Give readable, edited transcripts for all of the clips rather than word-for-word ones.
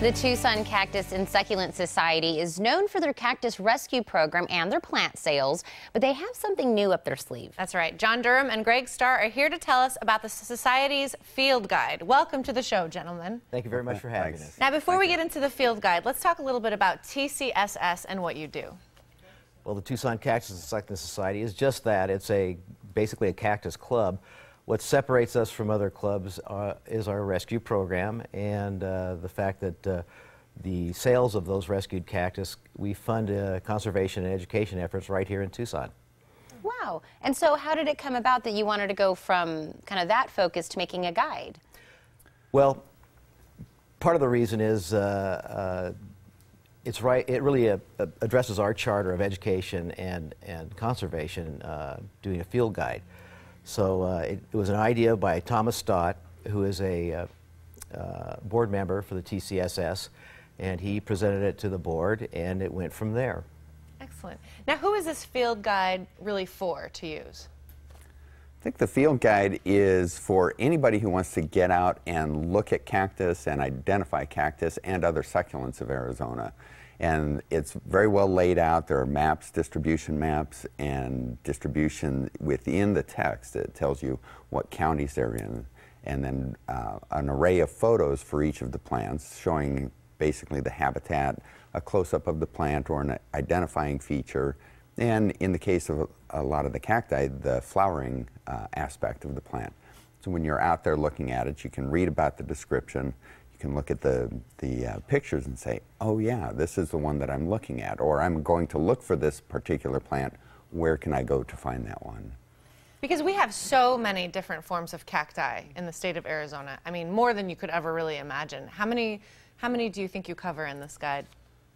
The Tucson Cactus and Succulent Society is known for their cactus rescue program and their plant sales, but they have something new up their sleeve. That's right. John Durham and Greg Starr are here to tell us about the Society's Field Guide. Welcome to the show, gentlemen. Thank you very much for having us. Now, before we get into the Field Guide, let's talk a little bit about TCSS and what you do. Well, the Tucson Cactus and Succulent Society is just that. It's basically a cactus club. What separates us from other clubs is our rescue program and the fact that the sales of those rescued cactus, we fund conservation and education efforts right here in Tucson. Wow. And so how did it come about that you wanted to go from kind of that focus to making a guide? Well, part of the reason is it really addresses our charter of education and conservation, doing a field guide. So it was an idea by Thomas Stott, who is a board member for the TCSS, and he presented it to the board, and it went from there. Excellent. Now, who is this field guide really for to use? I think the field guide is for anybody who wants to get out and look at cactus and identify cactus and other succulents of Arizona. And it's very well laid out. There are distribution maps, and distribution within the text that tells you what counties they're in, and then an array of photos for each of the plants showing basically the habitat, a close-up of the plant or an identifying feature, and in the case of a lot of the cacti, the flowering aspect of the plant. So when you're out there looking at it, you can read about the description, can look at the pictures and say, oh yeah, this is the one that I'm looking at, or I'm going to look for this particular plant, where can I go to find that one? Because we have so many different forms of cacti in the state of Arizona. I mean, more than you could ever really imagine. How many do you think you cover in this guide?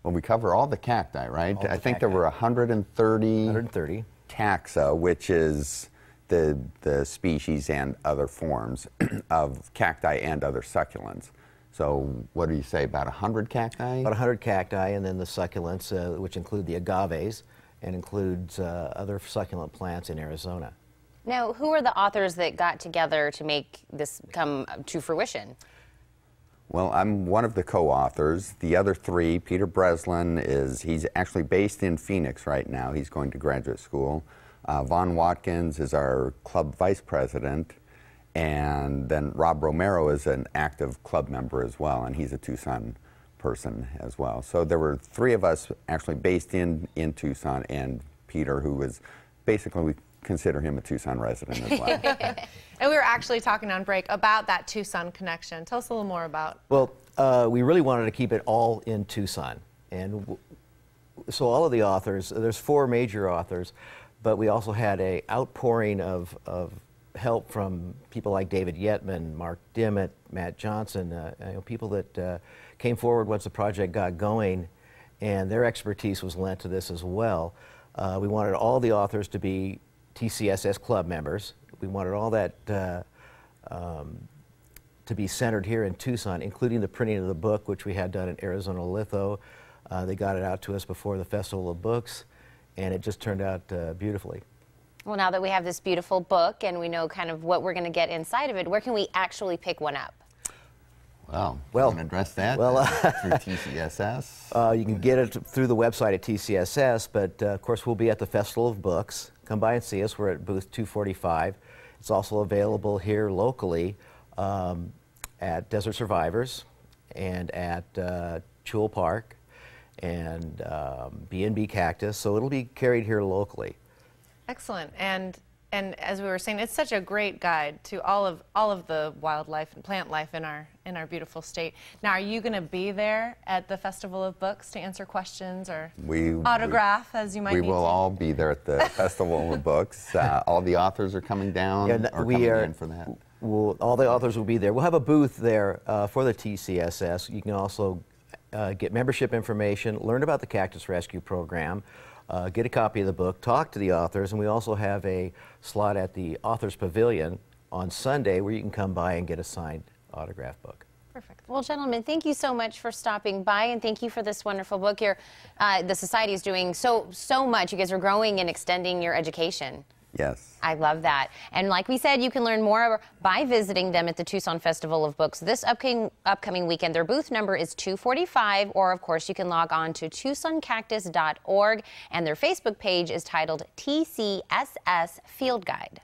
Well, we cover all the cacti, right? I think there were 130 taxa, which is the species and other forms of cacti and other succulents. So what do you say, about 100 cacti? About 100 cacti, and then the succulents, which include the agaves, and includes other succulent plants in Arizona. Now, who are the authors that got together to make this come to fruition? Well, I'm one of the co-authors. The other three, Peter Breslin, he's actually based in Phoenix right now. He's going to graduate school. Vaughn Watkins is our club vice president. And then Rob Romero is an active club member as well, and he's a Tucson person as well. So there were three of us actually based in Tucson, and Peter, who was basically, we consider him a Tucson resident as well. And we were actually talking on break about that Tucson connection. Tell us a little more about. Well, we really wanted to keep it all in Tucson. And so all of the authors, there's four major authors, but we also had an outpouring of help from people like David Yetman, Mark Dimmitt, Matt Johnson, people that came forward once the project got going, and their expertise was lent to this as well. We wanted all the authors to be TCSS club members. We wanted all that to be centered here in Tucson, including the printing of the book, which we had done in Arizona Litho. They got it out to us before the Festival of Books, and it just turned out beautifully. Well, now that we have this beautiful book and we know kind of what we're going to get inside of it, where can we actually pick one up? Well, you can address that through TCSS. You can get it through the website at TCSS, but of course we'll be at the Festival of Books. Come by and see us. We're at booth 245. It's also available here locally at Desert Survivors and at Chewell Park and B&B Cactus, so it'll be carried here locally. Excellent. And as we were saying, it's such a great guide to all of the wildlife and plant life in our beautiful state. Now, are you going to be there at the Festival of Books to answer questions or autograph as you might need? We will all be there at the Festival of Books. All the authors are coming down in for that. All the authors will be there. We'll have a booth there for the TCSS. You can also get membership information, learn about the Cactus Rescue Program. Get a copy of the book, talk to the authors, and we also have a slot at the Authors Pavilion on Sunday where you can come by and get a signed autograph book. Perfect. Well, gentlemen, thank you so much for stopping by, and thank you for this wonderful book here. The Society is doing so much. You guys are growing and extending your education. Yes. I love that. And like we said, you can learn more by visiting them at the Tucson Festival of Books this upcoming weekend. Their booth number is 245, or of course you can log on to TucsonCactus.org, and their Facebook page is titled TCSS Field Guide.